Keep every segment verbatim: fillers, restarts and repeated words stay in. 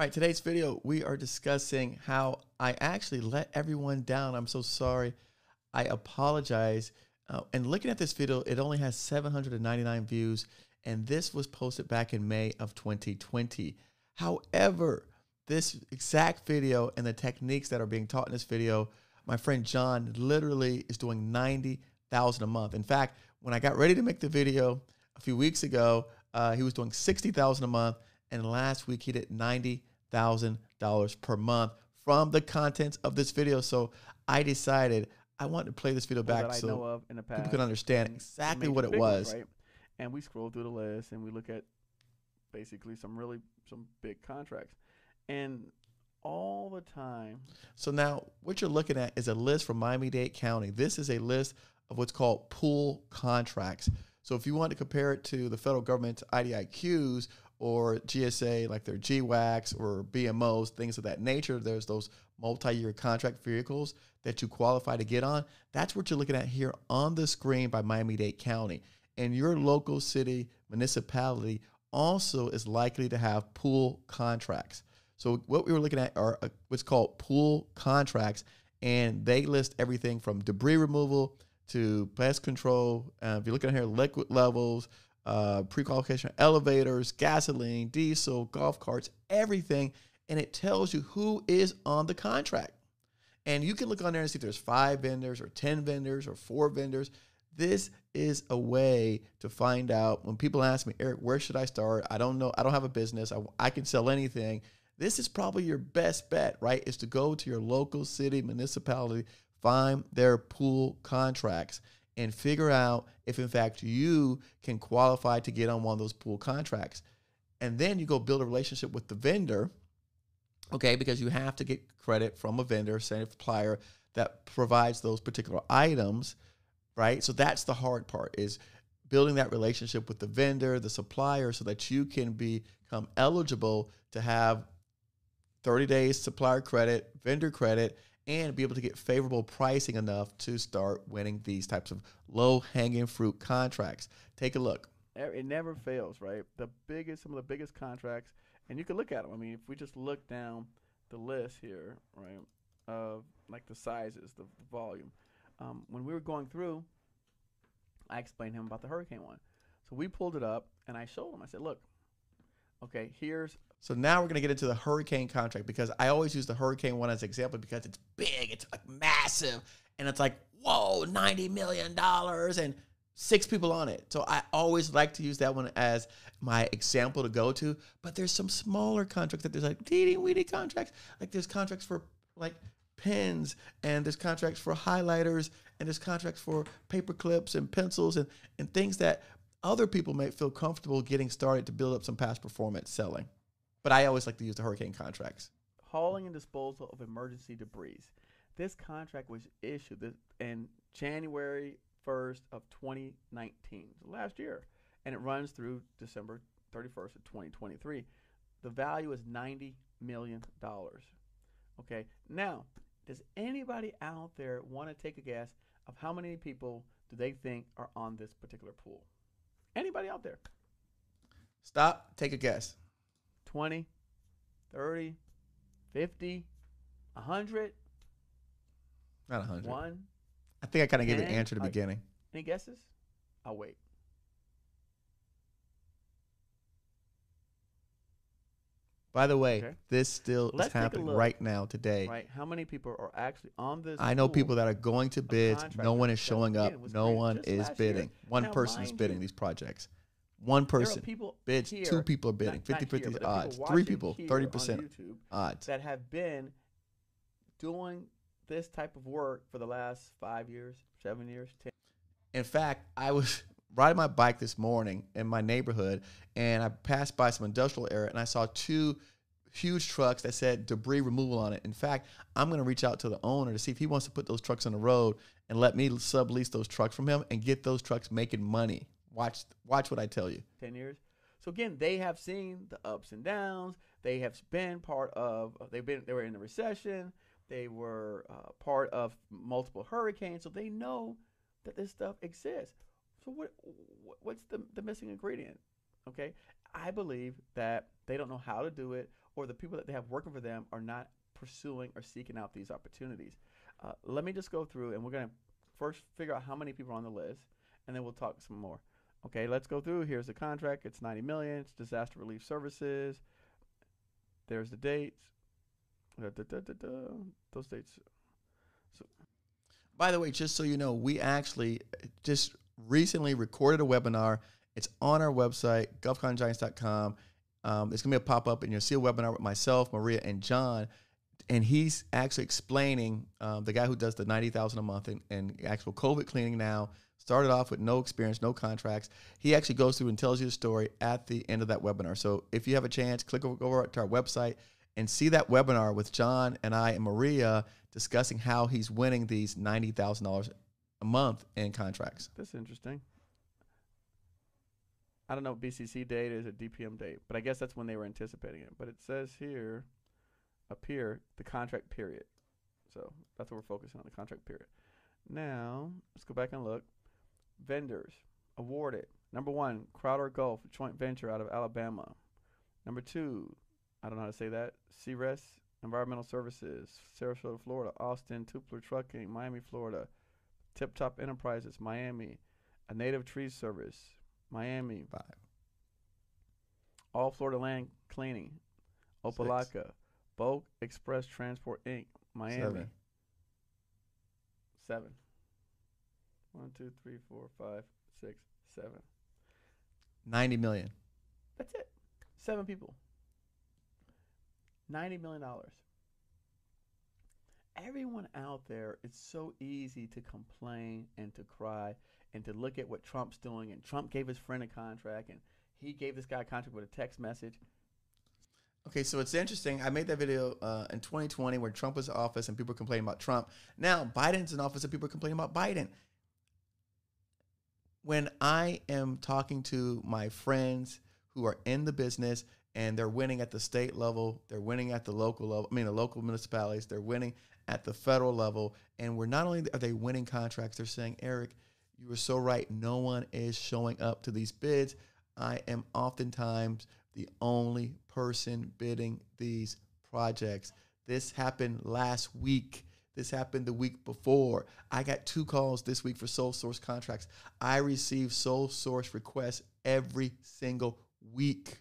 All right, today's video, we are discussing how I actually let everyone down. I'm so sorry. I apologize. Uh, and looking at this video, it only has seven hundred ninety-nine views, and this was posted back in May of twenty twenty. However, this exact video and the techniques that are being taught in this video, my friend John literally is doing ninety thousand a month. In fact, when I got ready to make the video a few weeks ago, uh, he was doing sixty thousand a month, and last week he did ninety thousand dollars per month from the contents of this video. So I decided I wanted to play this video back so people could understand exactly what it was. Right? And we scroll through the list and we look at basically some really some big contracts, and all the time. So now what you're looking at is a list from Miami-Dade County. This is a list of what's called pool contracts. So if you want to compare it to the federal government's I D I Qs or G S A, like their G WACs or B M Os, things of that nature, there's those multi-year contract vehicles that you qualify to get on. That's what you're looking at here on the screen by Miami-Dade County. And your local city municipality also is likely to have pool contracts. So what we were looking at are what's called pool contracts, and they list everything from debris removal to pest control. Uh, if you're looking at here, liquid levels, uh, pre-qualification elevators, gasoline, diesel, golf carts, everything. And it tells you who is on the contract. And you can look on there and see if there's five vendors or ten vendors or four vendors. This is a way to find out. When people ask me, Eric, where should I start? I don't know. I don't have a business. I, I can sell anything. This is probably your best bet, right, is to go to your local city, municipality, find their pool contracts, and figure out if, in fact, you can qualify to get on one of those pool contracts. And then you go build a relationship with the vendor, okay, because you have to get credit from a vendor, say a supplier, that provides those particular items, right? So that's the hard part, is building that relationship with the vendor, the supplier, so that you can be, become eligible to have thirty days supplier credit, vendor credit, and be able to get favorable pricing enough to start winning these types of low-hanging fruit contracts. Take a look. It never fails, right? The biggest, some of the biggest contracts, and you can look at them. I mean, if we just look down the list here, right, of like the sizes, the volume. Um, when we were going through, I explained to him about the hurricane one. So we pulled it up, and I showed him. I said, look, okay, here's... So now we're going to get into the hurricane contract, because I always use the hurricane one as an example because it's big, it's like massive, and it's like, whoa, ninety million dollars and six people on it. So I always like to use that one as my example to go to, but there's some smaller contracts that there's like teeny-weeny contracts. Like there's contracts for like pens, and there's contracts for highlighters, and there's contracts for paper clips and pencils and, and things that other people may feel comfortable getting started to build up some past performance selling. But I always like to use the hurricane contracts. Hauling and disposal of emergency debris. This contract was issued this, in January first of twenty nineteen, last year, and it runs through December thirty-first of twenty twenty-three. The value is ninety million dollars. Okay, now, does anybody out there want to take a guess of how many people do they think are on this particular pool? Anybody out there? Stop, take a guess. twenty, thirty, fifty, a hundred? Not a hundred. One? I think I kind of gave an answer at the beginning. Any guesses? I'll wait. By the way, okay. This still Let's is happening right now today. Right. How many people are actually on this? I know people that are going to bids. No one is showing up. No one is bidding. One person is bidding these projects. One person bids, here, two people are bidding, fifty fifty odds, people three people, thirty percent odds. That have been doing this type of work for the last five years, seven years, ten. In fact, I was riding my bike this morning in my neighborhood, and I passed by some industrial area, and I saw two huge trucks that said debris removal on it. In fact, I'm going to reach out to the owner to see if he wants to put those trucks on the road and let me sublease those trucks from him and get those trucks making money. Watch, watch what I tell you. ten years. So again, they have seen the ups and downs. They have been part of. They've been. They were in the recession. They were uh, part of multiple hurricanes. So they know that this stuff exists. So what? What's the the missing ingredient? Okay, I believe that they don't know how to do it, or the people that they have working for them are not pursuing or seeking out these opportunities. Uh, let me just go through, and we're going to first figure out how many people are on the list, and then we'll talk some more. Okay, let's go through. Here's the contract. It's ninety million dollars. It's disaster relief services. There's the dates. Da, da, da, da, da. Those dates. So. By the way, just so you know, we actually just recently recorded a webinar. It's on our website, gov con giants dot com. Um, it's going to be a pop-up, and you'll see a webinar with myself, Maria, and John. And he's actually explaining, um, the guy who does the ninety thousand dollars a month and, and actual COVID cleaning now, started off with no experience, no contracts. He actually goes through and tells you the story at the end of that webinar. So if you have a chance, click over, over to our website and see that webinar with John and I and Maria discussing how he's winning these ninety thousand dollars a month in contracts. That's interesting. I don't know if B C C date is a D P M date, but I guess that's when they were anticipating it. But it says here, up here, the contract period. So that's what we're focusing on, the contract period. Now, let's go back and look. Vendors awarded. Number one, Crowder Gulf, joint venture out of Alabama. Number two, I don't know how to say that, C R E S Environmental Services, Sarasota, Florida, Austin Tupler Trucking, Miami, Florida, Tip Top Enterprises, Miami, A Native Tree Service, Miami. Five. All Florida Land Cleaning, Opelika. Six. Volk Express Transport, Incorporated, Miami. Seven. Seven. One, two, three, four, five, six, seven. ninety million dollars. That's it. Seven people. ninety million dollars. Everyone out there, it's so easy to complain and to cry and to look at what Trump's doing, and Trump gave his friend a contract, and he gave this guy a contract with a text message. Okay, so it's interesting. I made that video uh, in twenty twenty where Trump was in office and people were complaining about Trump. Now Biden's in office and people are complaining about Biden. When I am talking to my friends who are in the business and they're winning at the state level, they're winning at the local level, I mean the local municipalities, they're winning at the federal level, and we're not only are they winning contracts, they're saying, Eric, you were so right. No one is showing up to these bids. I am oftentimes the only person bidding these projects. This happened last week. This happened the week before. I got two calls this week for sole source contracts. I receive sole source requests every single week.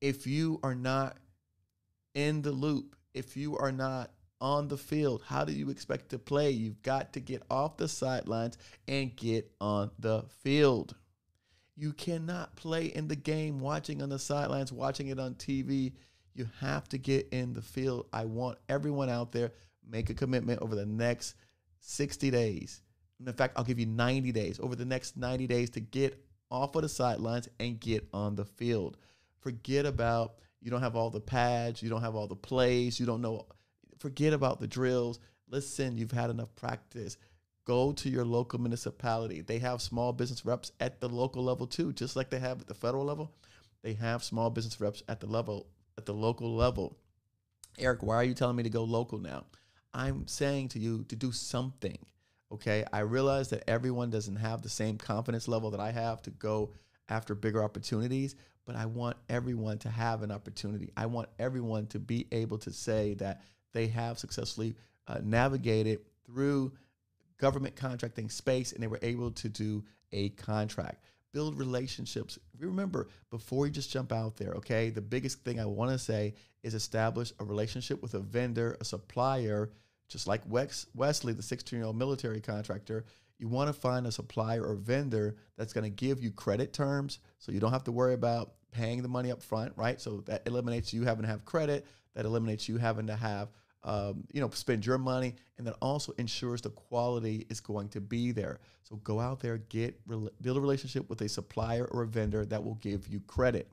If you are not in the loop, if you are not on the field, how do you expect to play? You've got to get off the sidelines and get on the field. You cannot play in the game watching on the sidelines, watching it on T V. You have to get in the field. I want everyone out there, make a commitment over the next sixty days. In fact, I'll give you ninety days. Over the next ninety days to get off of the sidelines and get on the field. Forget about you don't have all the pads, you don't have all the plays, you don't know. Forget about the drills. Listen, you've had enough practice. Go to your local municipality. They have small business reps at the local level too, just like they have at the federal level. They have small business reps at the level, at the local level. Eric, why are you telling me to go local now? I'm saying to you to do something, okay? I realize that everyone doesn't have the same confidence level that I have to go after bigger opportunities, but I want everyone to have an opportunity. I want everyone to be able to say that they have successfully uh, navigated through government contracting space, and they were able to do a contract. Build relationships. Remember, before you just jump out there, okay, the biggest thing I want to say is establish a relationship with a vendor, a supplier, just like Wex Wesley, the sixteen-year-old military contractor. You want to find a supplier or vendor that's going to give you credit terms so you don't have to worry about paying the money up front, right? So that eliminates you having to have credit. That eliminates you having to have Um, you know, spend your money, and that also ensures the quality is going to be there. So go out there, get build a relationship with a supplier or a vendor that will give you credit.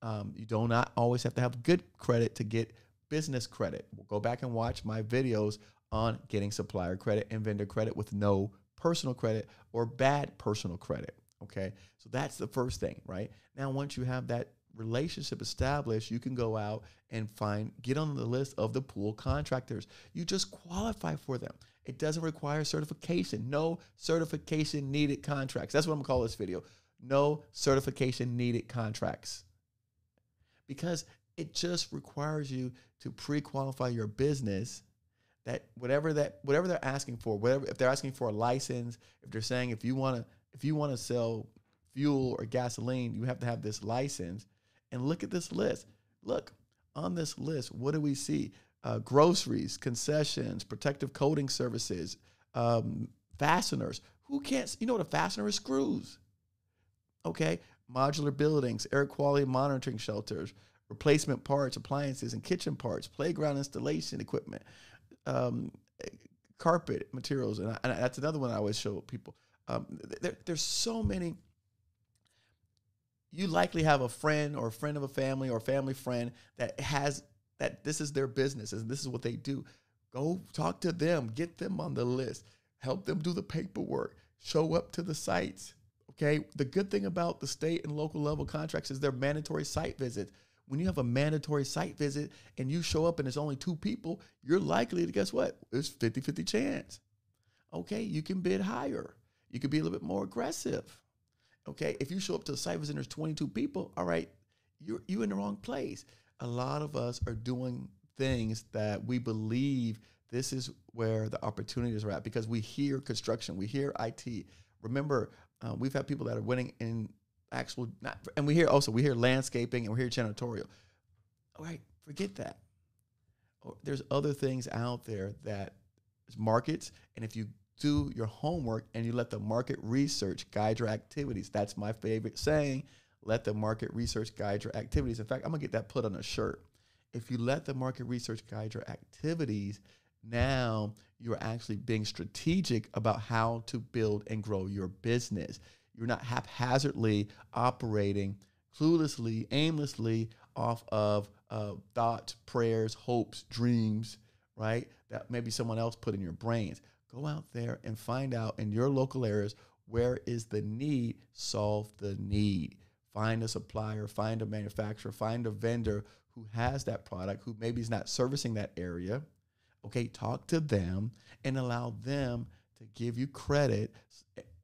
Um, you do not always have to have good credit to get business credit. We'll go back and watch my videos on getting supplier credit and vendor credit with no personal credit or bad personal credit, okay? So that's the first thing, right? Now, once you have that relationship established, you can go out and find, get on the list of the pool contractors. You just qualify for them. It doesn't require certification. No certification needed contracts. That's what I'm gonna call this video. No certification needed contracts. because it just requires you to pre-qualify your business that whatever that whatever they're asking for, whatever, if they're asking for a license, if they're saying if you want to if you want to sell fuel or gasoline, you have to have this license. And look at this list. Look, on this list, what do we see? Uh, groceries, concessions, protective coating services, um, fasteners. Who can't, you know what a fastener is? Screws. Okay, modular buildings, air quality monitoring shelters, replacement parts, appliances, and kitchen parts, playground installation equipment, um, carpet materials. And, I, and that's another one I always show people. Um, there, there's so many. You likely have a friend or a friend of a family or a family friend that has that this is their business and this is what they do. Go talk to them, get them on the list, help them do the paperwork, show up to the sites. Okay, the good thing about the state and local level contracts is they're mandatory site visits. When you have a mandatory site visit and you show up and it's only two people, you're likely to, guess what? It's fifty fifty chance. Okay, you can bid higher. You can be a little bit more aggressive. Okay, if you show up to a site visit and there's twenty-two people, all right, you're, you're in the wrong place. A lot of us are doing things that we believe this is where the opportunities are at because we hear construction, we hear I T. Remember, uh, we've had people that are winning in actual, not, and we hear also, we hear landscaping and we hear janitorial. All right, forget that. Oh, there's other things out there that is markets, and if you do your homework and you let the market research guide your activities. That's my favorite saying. Let the market research guide your activities. In fact, I'm gonna get that put on a shirt. If you let the market research guide your activities, now you're actually being strategic about how to build and grow your business. You're not haphazardly operating, cluelessly, aimlessly off of uh, thoughts, prayers, hopes, dreams, right? That maybe someone else put in your brains. Go out there and find out in your local areas, where is the need? Solve the need. Find a supplier, find a manufacturer, find a vendor who has that product, who maybe is not servicing that area. Okay, talk to them and allow them to give you credit.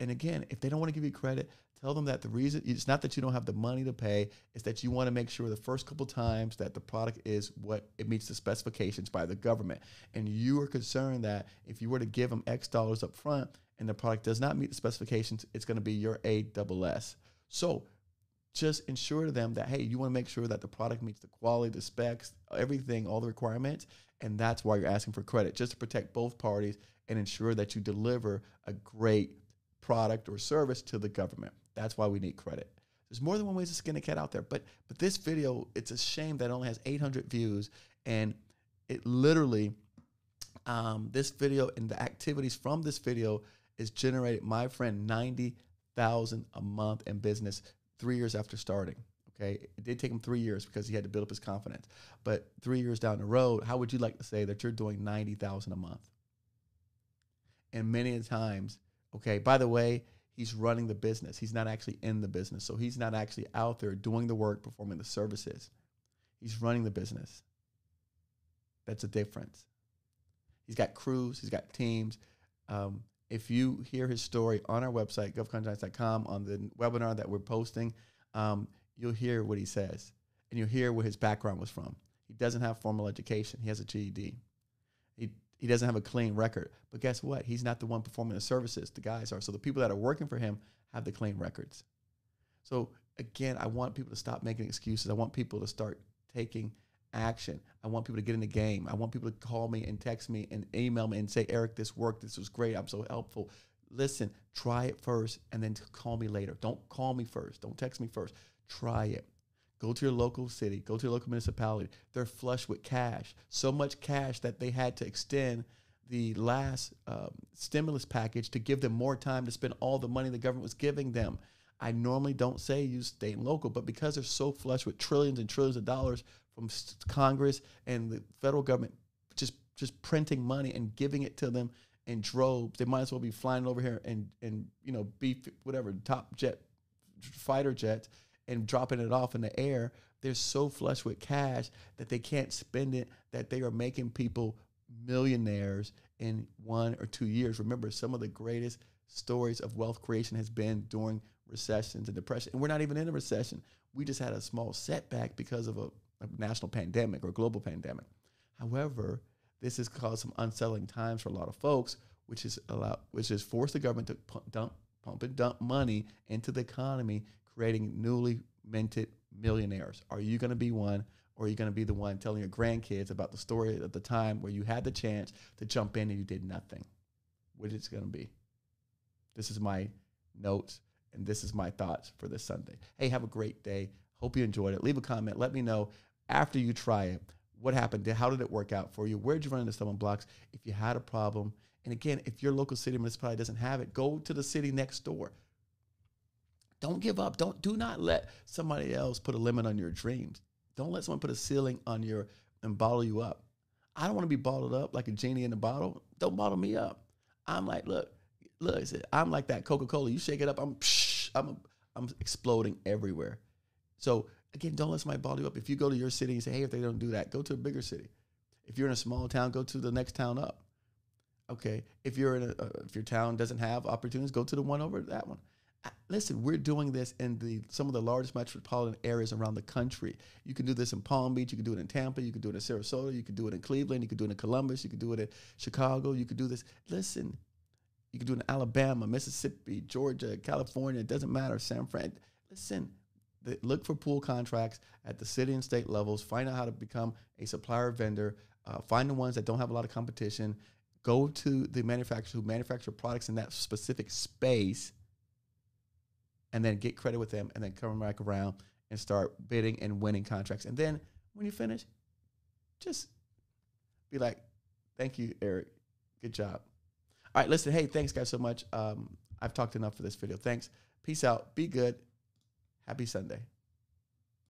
And again, if they don't want to give you credit, tell them that the reason, it's not that you don't have the money to pay, it's that you want to make sure the first couple times that the product is what it meets the specifications by the government. And you are concerned that if you were to give them X dollars up front and the product does not meet the specifications, it's going to be your A double S. So just ensure to them that, hey, you want to make sure that the product meets the quality, the specs, everything, all the requirements. And that's why you're asking for credit, just to protect both parties and ensure that you deliver a great product or service to the government. That's why we need credit. There's more than one way to skin a cat out there, but but this video, it's a shame that it only has eight hundred views, and it literally, um, this video and the activities from this video is generated, my friend, ninety thousand a month in business three years after starting. Okay, it did take him three years because he had to build up his confidence, but three years down the road, how would you like to say that you're doing ninety thousand a month? And many times, okay, by the way, he's running the business. He's not actually in the business. So he's not actually out there doing the work, performing the services. He's running the business. That's a difference. He's got crews. He's got teams. Um, if you hear his story on our website, gov congiants dot com, on the webinar that we're posting, um, you'll hear what he says. And you'll hear where his background was from. He doesn't have formal education. He has a G E D. He He doesn't have a clean record, but guess what? He's not the one performing the services. The guys are. So the people that are working for him have the clean records. So again, I want people to stop making excuses. I want people to start taking action. I want people to get in the game. I want people to call me and text me and email me and say, Eric, this worked. This was great. I'm so helpful. Listen, try it first and then call me later. Don't call me first. Don't text me first. Try it. Go to your local city. Go to your local municipality. They're flush with cash, so much cash that they had to extend the last um, stimulus package to give them more time to spend all the money the government was giving them. I normally don't say use state and local, but because they're so flush with trillions and trillions of dollars from Congress and the federal government just, just printing money and giving it to them in droves, they might as well be flying over here and, and you know, beef, whatever, top jet, fighter jets, and dropping it off in the air. They're so flush with cash that they can't spend it, that they are making people millionaires in one or two years. Remember, some of the greatest stories of wealth creation has been during recessions and depression. And we're not even in a recession. We just had a small setback because of a, a national pandemic or global pandemic. However, this has caused some unsettling times for a lot of folks, which is allowed, which has forced the government to pump, dump, pump and dump money into the economy, creating newly minted millionaires. Are you going to be one, or are you going to be the one telling your grandkids about the story at the time where you had the chance to jump in and you did nothing? What is it going to be? This is my notes, and this is my thoughts for this Sunday. Hey, have a great day. Hope you enjoyed it. Leave a comment. Let me know after you try it. What happened? How did it work out for you? Where did you run into stumbling blocks? If you had a problem, and again, if your local city municipality doesn't have it, go to the city next door. Don't give up. Don't do not let somebody else put a limit on your dreams. Don't let someone put a ceiling on your and bottle you up. I don't want to be bottled up like a genie in a bottle. Don't bottle me up. I'm like, look, look. I'm like that Coca-Cola. You shake it up, I'm, psh, I'm, I'm exploding everywhere. So. Again, don't let somebody bottle you up. If you go to your city and say, hey, if they don't do that, go to a bigger city. If you're in a small town, go to the next town up. Okay. If you're in a, uh, if your town doesn't have opportunities, go to the one over that one. I, listen, we're doing this in the some of the largest metropolitan areas around the country. You can do this in Palm Beach. You can do it in Tampa. You can do it in Sarasota. You can do it in Cleveland. You can do it in Columbus. You can do it in Chicago. You can do this. Listen, you can do it in Alabama, Mississippi, Georgia, California. It doesn't matter. San Fran. Listen. Look for pool contracts at the city and state levels. Find out how to become a supplier vendor. Uh, find the ones that don't have a lot of competition. Go to the manufacturer who manufacture products in that specific space, and then get credit with them, and then come back around and start bidding and winning contracts. And then when you finish, just be like, thank you, Eric. Good job. All right, listen, hey, thanks, guys, so much. Um, I've talked enough for this video. Thanks. Peace out. Be good. Happy Sunday.